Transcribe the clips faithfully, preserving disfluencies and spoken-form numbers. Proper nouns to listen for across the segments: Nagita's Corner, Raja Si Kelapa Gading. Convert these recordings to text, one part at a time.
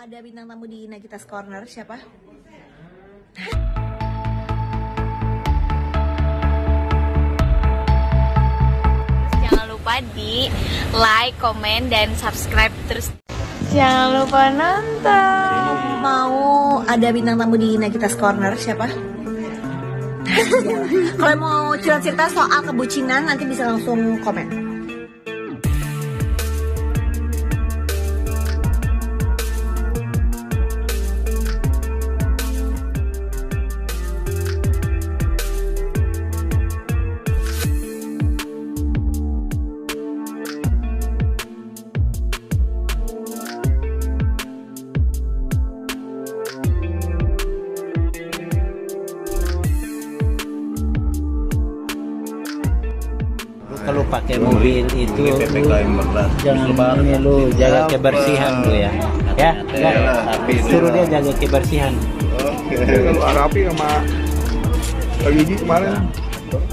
ada bintang tamu di Nagita's Corner, siapa? Jangan lupa di like, komen, dan subscribe terus. Jangan lupa nonton. Mau ada bintang tamu di Nagita's Corner, siapa? Kalau mau cerita-cerita soal kebucinan, nanti bisa langsung komen. Kalau pakai mobil itu jangan banget lu, jaga kebersihan lu ya. Ya, suruh dia jaga kebersihan. Kalau Arapi sama Gigi kemarin.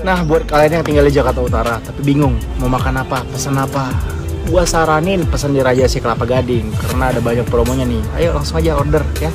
Nah, buat kalian yang tinggal di Jakarta Utara tapi bingung mau makan apa, pesan apa, gua saranin pesan di Raja Si Kelapa Gading karena ada banyak promonya nih. Ayo langsung aja order ya.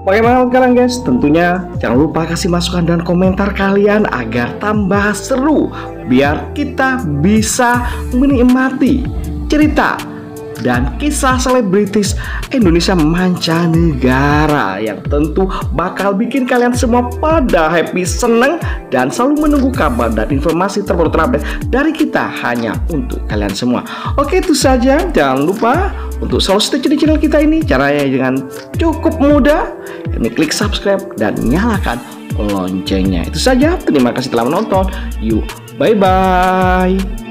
Bagaimana sekarang guys? Tentunya jangan lupa kasih masukan dan komentar kalian agar tambah seru, biar kita bisa menikmati cerita dan kisah selebritis Indonesia mancanegara yang tentu bakal bikin kalian semua pada happy, seneng, dan selalu menunggu kabar dan informasi terbaru terupdate dari kita hanya untuk kalian semua. Oke, itu saja. Jangan lupa untuk selalu stay tune di channel kita ini, caranya dengan cukup mudah, kami klik subscribe dan nyalakan loncengnya. Itu saja, terima kasih telah menonton. Yuk, bye-bye.